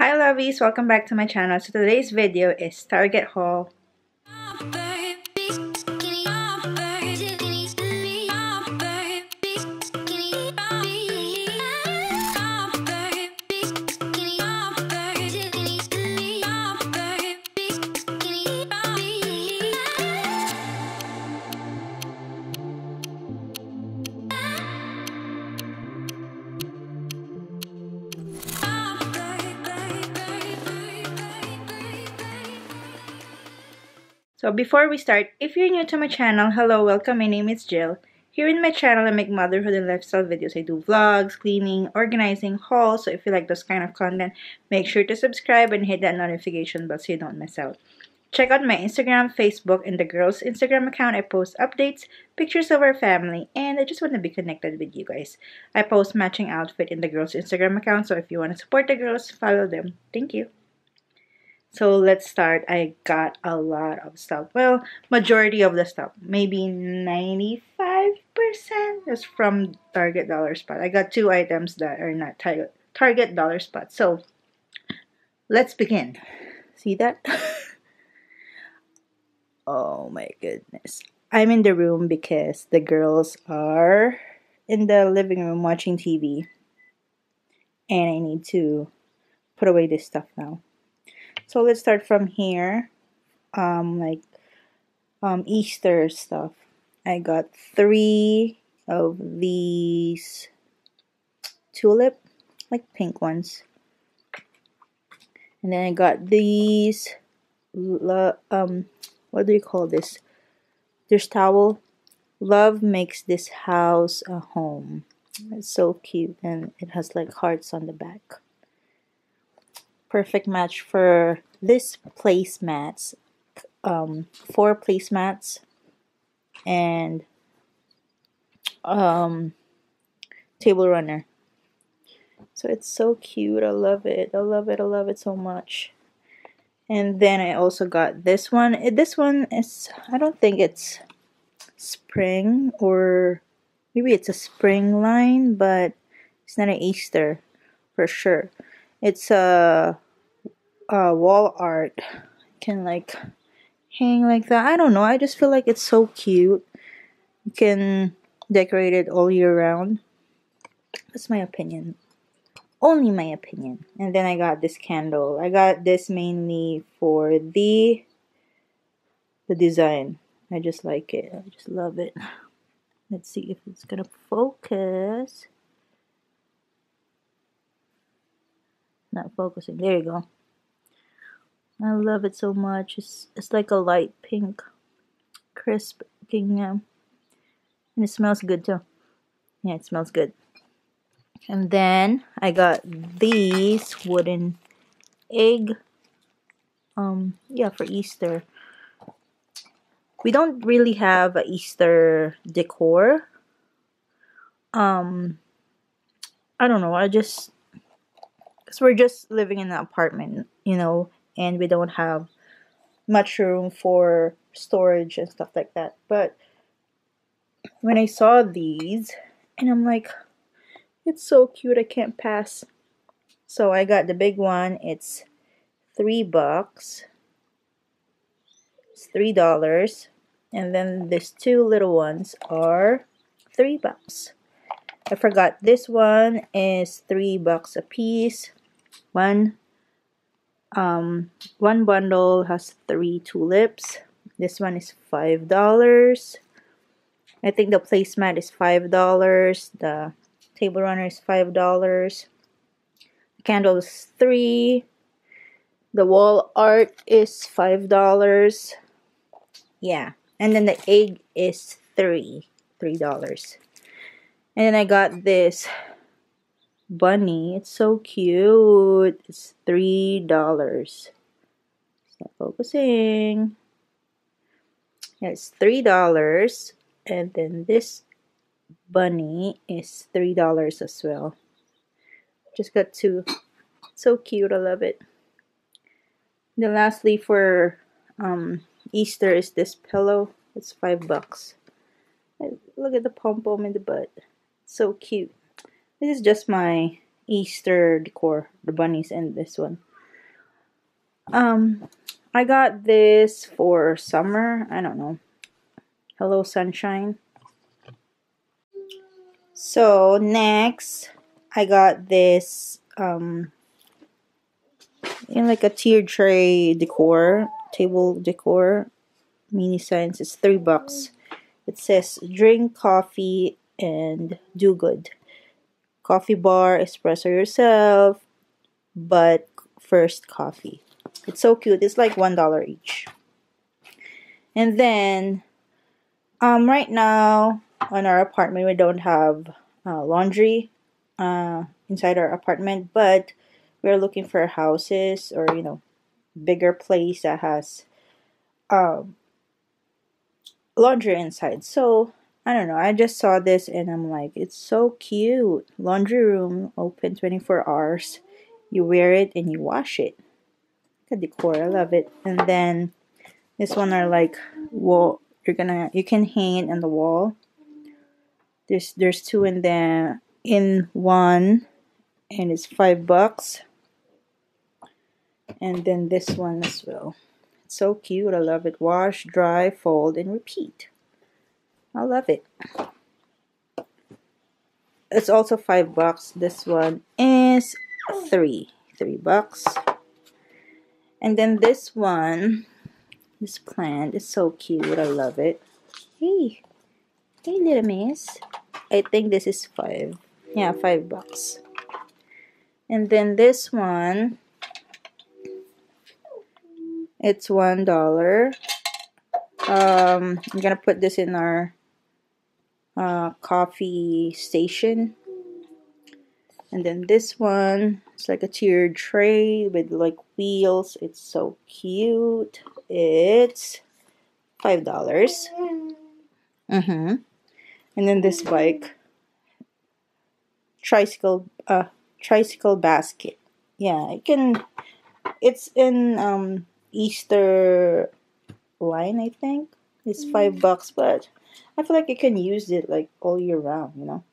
Hi lovies, welcome back to my channel. So today's video is Target haul. So before we start, if you're new to my channel, hello, welcome, my name is Jill. Here in my channel, I make motherhood and lifestyle videos. I do vlogs, cleaning, organizing, hauls. So if you like those kind of content, make sure to subscribe and hit that notification bell so you don't miss out. Check out my Instagram, Facebook, and the girls' Instagram account. I post updates, pictures of our family, and I just want to be connected with you guys. I post matching outfit in the girls' Instagram account. So if you want to support the girls, follow them. Thank you. So let's start. I got a lot of stuff. Well, majority of the stuff, maybe 95% is from Target Dollar Spot. I got two items that are not Target Dollar Spot. So let's begin. See that? Oh my goodness. I'm in the room because the girls are in the living room watching TV. And I need to put away this stuff now. So let's start from here, Easter stuff. I got three of these tulip, like pink ones. And then I got these, what do you call this? There's towel. Love makes this house a home. It's so cute and it has like hearts on the back. Perfect match for this placemats, four placemats, and table runner. So it's so cute. I love it. I love it. I love it so much. And then I also got this one. This one is, I don't think it's spring, or maybe it's a spring line, but it's not an Easter for sure. It's a wall art. You can like hang like that. I don't know. I just feel like it's so cute. You can decorate it all year round. That's my opinion. Only my opinion. And then I got this candle. I got this mainly for the design. I just like it. I just love it. Let's see if it's gonna focus. Not focusing. There you go. I love it so much. It's like a light pink, crisp looking, and it smells good too. Yeah, it smells good. And then I got these wooden egg. Yeah, for Easter. We don't really have a Easter decor. I don't know. I just. So we're just living in an apartment, you know, and we don't have much room for storage and stuff like that. But when I saw these, and I'm like, it's so cute, I can't pass. So I got the big one. It's $3. It's $3. And then these two little ones are $3. I forgot this one is $3 a piece. One bundle has three tulips. This one is $5. I think the placemat is $5. The table runner is $5. The candle is $3. The wall art is $5. Yeah, and then the egg is $3. And then I got this bunny. It's so cute. It's $3. It's not focusing. Yeah, it's $3. And then this bunny is $3 as well. Just got two. So cute. I love it. And then lastly for Easter is this pillow. It's $5. Look at the pom-pom in the butt. So cute. This is just my Easter decor, the bunnies and this one. I got this for summer. I don't know. Hello, sunshine. So next, I got this in like a tiered tray decor, table decor, mini signs. It's $3. It says drink coffee and do good. Coffee bar, espresso yourself, but first coffee. It's so cute. It's like $1 each. And then right now on our apartment we don't have laundry inside our apartment, but we're looking for houses or, you know, bigger place that has laundry inside. So I don't know, I just saw this and I'm like, it's so cute. Laundry room, open 24 hours. You wear it and you wash it. The decor, I love it. And then this one are like, well, you can hang it on the wall. There's two in there in one, and it's $5. And then this one as well. It's so cute. I love it. Wash, dry, fold, and repeat. I love it. It's also $5. This one is $3. And then this one, this plant is so cute. I love it. Hey, hey, little miss. I think this is $5. Yeah, $5. And then this one, it's $1. I'm gonna put this in our coffee station. And then this one, it's like a tiered tray with like wheels. It's so cute. It's $5. And then this bike, tricycle basket. Yeah, it can. It's in Easter line, I think. It's $5, but I feel like you can use it like all year round. You know.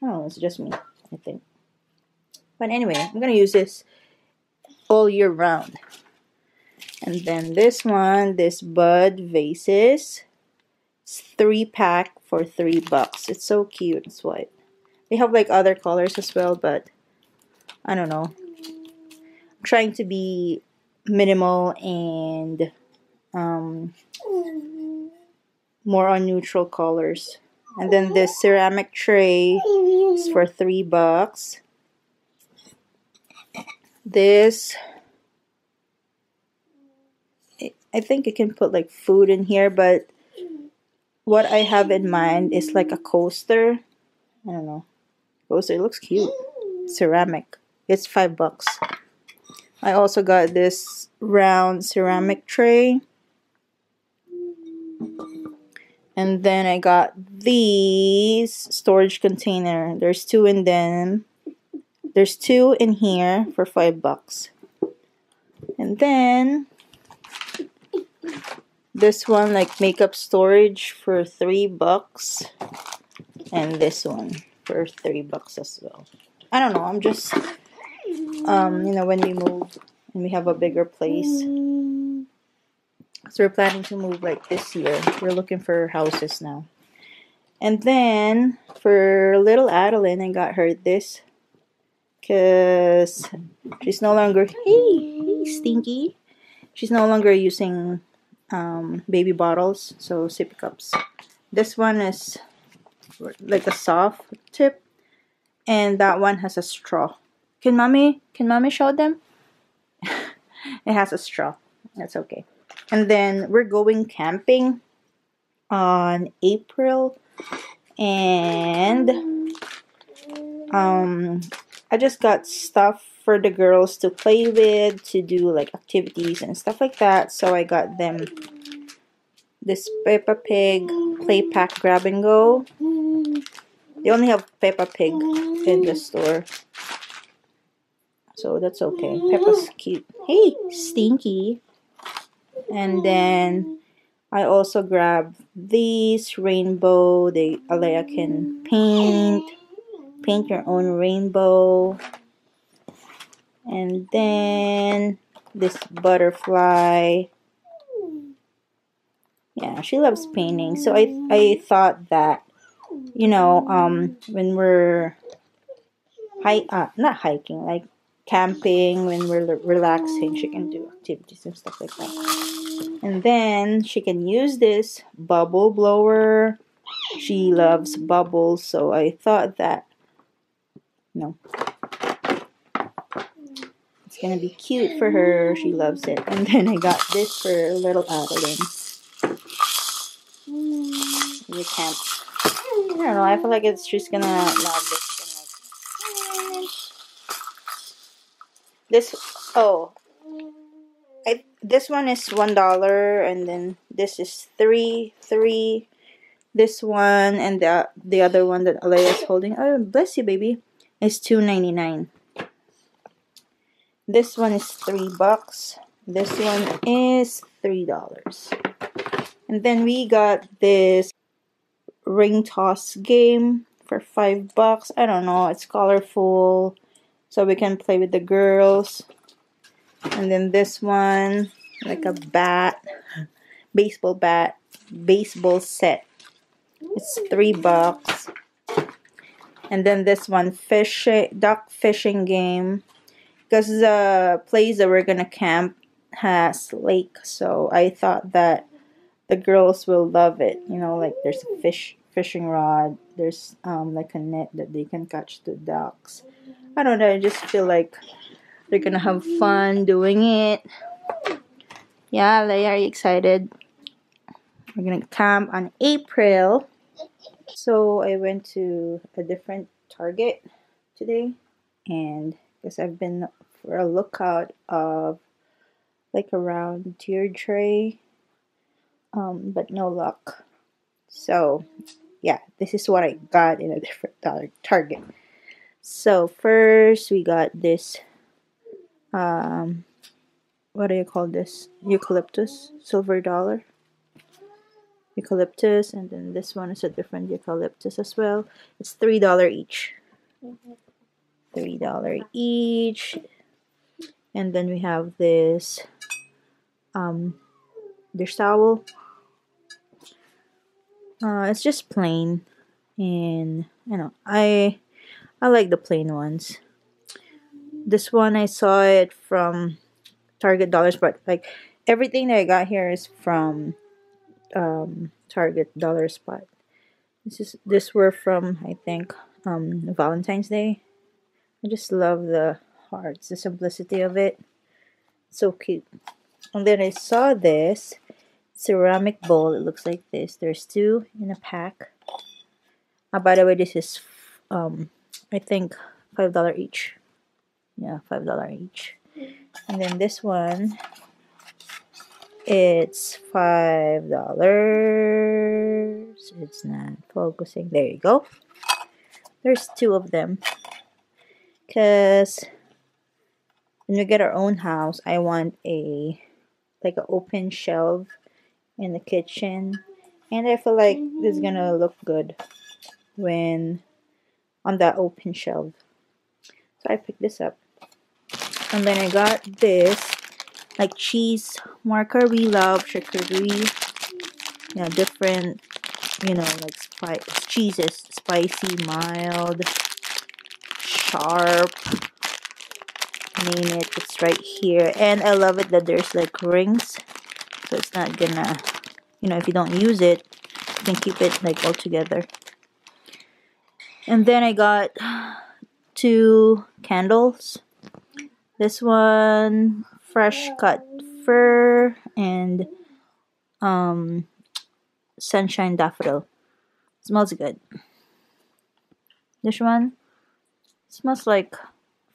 Oh, it's just me, I think. But anyway, I'm gonna use this all year round. And then this one, this bud vases, it's 3-pack for $3. It's so cute. It's white. They have like other colors as well, but I don't know. I'm trying to be minimal and more on neutral colors. And then this ceramic tray is for $3. This, I think you can put like food in here, but what I have in mind is like a coaster. I don't know. Coaster, it looks cute. Ceramic. It's $5. I also got this round ceramic tray. And then I got these storage container. There's two in them. There's two in here for $5. And then this one, like makeup storage, for $3. And this one for $3 as well. I don't know. I'm just, you know, when we move and we have a bigger place. So we're planning to move like this year. We're looking for houses now. And then for little Adeline, I got her this because she's no longer, hey Stinky, she's no longer using baby bottles, so sippy cups. This one is like a soft tip, and that one has a straw. Can mommy show them? It has a straw. That's okay. And then we're going camping on April, and I just got stuff for the girls to play with, to do like activities and stuff like that. So I got them this Peppa Pig play pack grab and go. They only have Peppa Pig in the store, so that's okay. Peppa's cute. Hey, Stinky. And then I also grabbed these rainbow. They, Alea can paint your own rainbow. And then this butterfly. Yeah, she loves painting. So I thought that, you know, when we're not hiking, like camping, when we're relaxing, she can do activities and stuff like that. And then she can use this bubble blower. She loves bubbles, so I thought that, you know, it's gonna be cute for her. She loves it. And then I got this for little Adeline. You can't. I don't know. I feel like it's just gonna love this. And like, this. Oh, this one is $1, and then this is $3. This one and the other one that Alaya is holding. Oh, bless you, baby. Is $2.99. This one is $3. This one is $3. And then we got this ring toss game for $5. I don't know. It's colorful, so we can play with the girls. And then this one, like a bat, baseball set. It's $3. And then this one, duck fishing game. Because the place that we're gonna camp has lake, so I thought that the girls will love it. You know, like there's a fishing rod. There's like a net that they can catch the ducks. I don't know. I just feel like they're gonna have fun doing it. Yeah, Leia, are you excited? We're gonna camp on April. So I went to a different Target today, and because I've been for a lookout of like a round tiered tray, but no luck. So yeah, this is what I got in a different Target. So first we got this, what do you call this? Eucalyptus, $1. Eucalyptus, and then this one is a different eucalyptus as well. It's $3 each. $3 each. And then we have this dish towel. It's just plain, and you know, I like the plain ones. This one I saw it from Target dollars, but like everything that I got here is from Target dollar spot. This were from, I think, Valentine's Day. I just love the hearts, the simplicity of it. It's so cute. And then I saw this ceramic bowl. It looks like this. There's 2 in a pack. By the way, this is I think $5 each. Yeah, $5 each. And then this one, it's $5. It's not focusing. There you go. There's 2 of them. Because when we get our own house, I want a like an open shelf in the kitchen. And I feel like it's gonna look good when on that open shelf. So I picked this up. And then I got this, like cheese marker. We love charcuterie, you know, different, you know, like cheeses, spicy, mild, sharp, name it, it's right here. And I love it that there's like rings, so it's not gonna, you know, if you don't use it, you can keep it like all together. And then I got 2 candles. This one, fresh cut fir, and sunshine daffodil. Smells good. This one smells like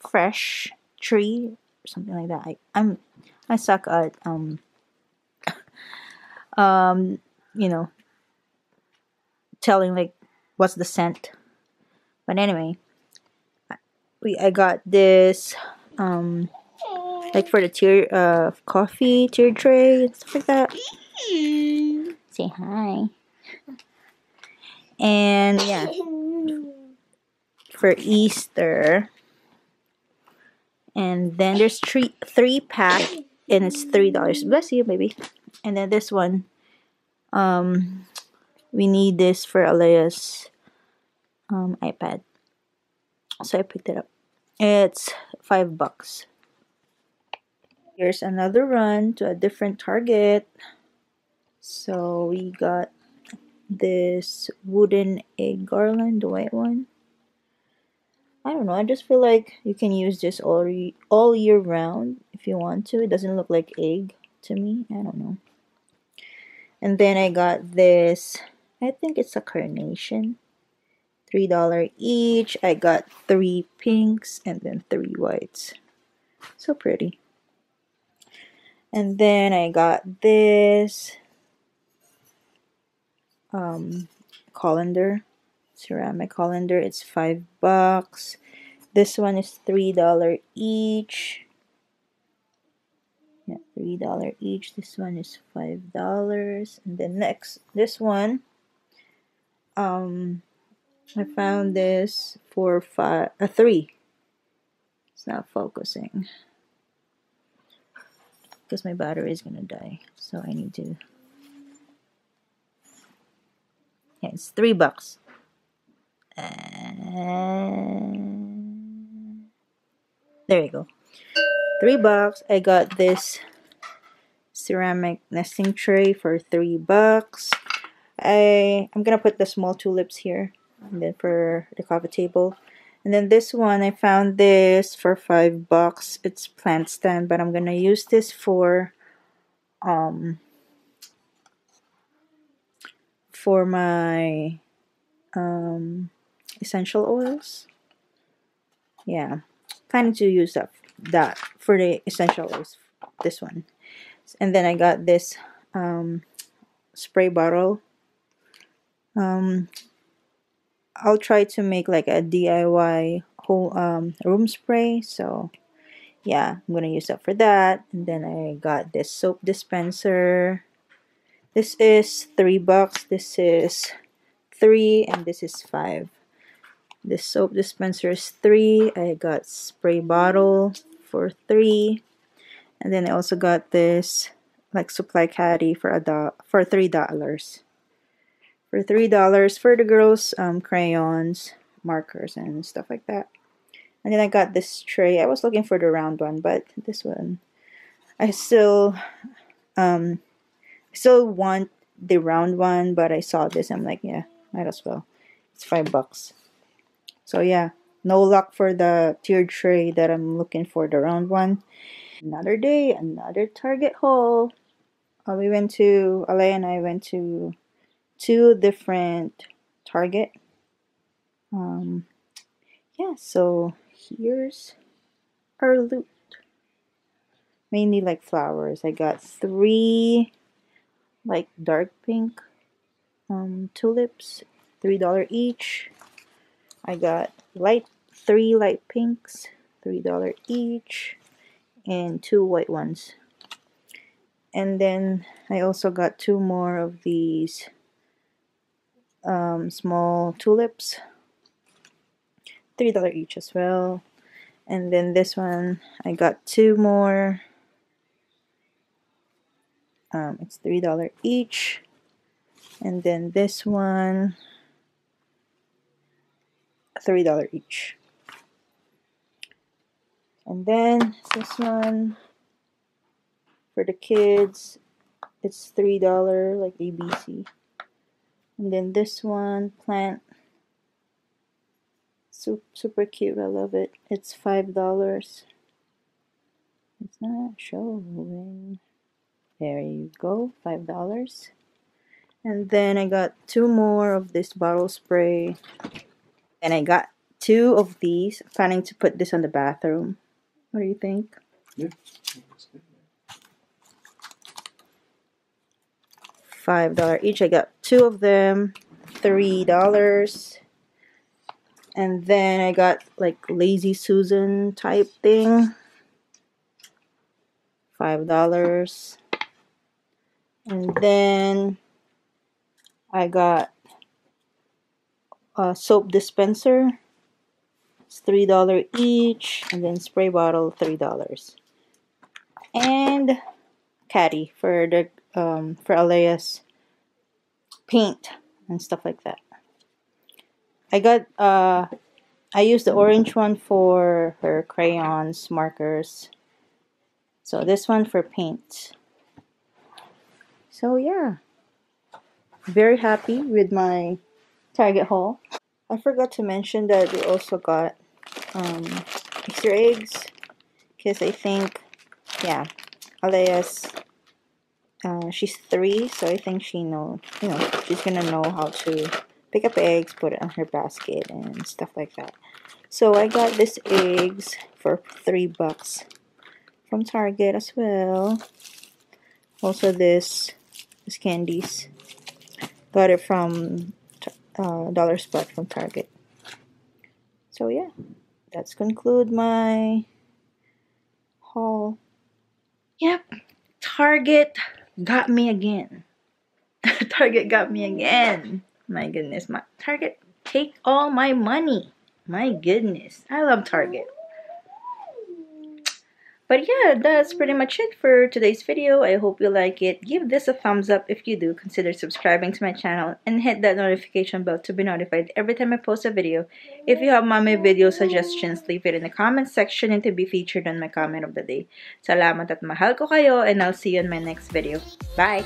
fresh tree or something like that. I suck at you know, telling like what's the scent. But anyway, I got this like for the tier coffee tier tray and stuff like that. Say hi. And yeah, for Easter. And then there's three pack, and it's $3. Bless you, baby. And then this one, we need this for Alaiya's iPad, so I picked it up. It's $5. Here's another run to a different Target. So we got this wooden egg garland, the white one. I don't know, I just feel like you can use this all year round if you want to. It doesn't look like egg to me, I don't know. And then I got this, I think it's a carnation, $3 each. I got 3 pinks and then 3 whites. So pretty. And then I got this colander, ceramic colander. It's $5. This one is $3 each. Yeah, $3 each. This one is $5. And then next, this one, I found this for $3. It's not focusing because my battery is gonna die, so I need to. Yeah, it's $3. And there you go, $3. I got this ceramic nesting tray for $3. I'm gonna put the small tulips here, and then for the coffee table. And then this one, I found this for $5. It's plant stand, but I'm gonna use this for my essential oils. Yeah, planning to use that for the essential oils, this one. And then I got this spray bottle. I'll try to make like a DIY whole room spray, so yeah, I'm gonna use that for that. And then I got this soap dispenser. This is $3, this is $3, and this is $5. This soap dispenser is $3. I got spray bottle for $3, and then I also got this like supply caddy for $3. For $3 for the girls' crayons, markers, and stuff like that. And then I got this tray. I was looking for the round one, but this one, I still want the round one. But I saw this, I'm like, yeah, might as well. It's $5. So yeah, no luck for the tiered tray that I'm looking for, the round one. Another day, another Target haul. We went to Alaiya, and I went to 2 different Target. Yeah, so here's our loot, mainly like flowers. I got 3 like dark pink tulips, $3 each. I got 3 light pinks, $3 each, and 2 white ones. And then I also got 2 more of these small tulips, $3 each as well. And then this one, I got 2 more. It's $3 each. And then this one, $3 each. And then this one for the kids, it's $3, like ABC. And then this one, plant, super cute, I love it. It's $5. It's not showing. There you go, $5. And then I got 2 more of this bottle spray. And I got 2 of these. I'm planning to put this on the bathroom. What do you think? Yeah. $5 each. I got 2 of them, $3. And then I got like Lazy Susan type thing, $5. And then I got a soap dispenser, It's $3 each, and then spray bottle $3. And caddy for the for Alaiya's paint and stuff like that. I got I used the orange one for her crayons, markers. So this one for paint. So yeah, very happy with my Target haul. I forgot to mention that we also got Easter eggs, because I think, yeah, Alaiya's she's 3, so I think she know, you know, she's gonna know how to pick up eggs, put it on her basket and stuff like that. So I got these eggs for $3 from Target as well. Also this candies, got it from dollar spot from Target. So yeah, that's conclude my haul. Yep, Target got me again. Target got me again. My goodness, my Target take all my money. My goodness, I love Target. But yeah, that's pretty much it for today's video. I hope you like it. Give this a thumbs up if you do. Consider subscribing to my channel and hit that notification bell to be notified every time I post a video. If you have mommy video suggestions, leave it in the comment section and to be featured on my comment of the day. Salamat at mahal ko kayo, and I'll see you in my next video. Bye!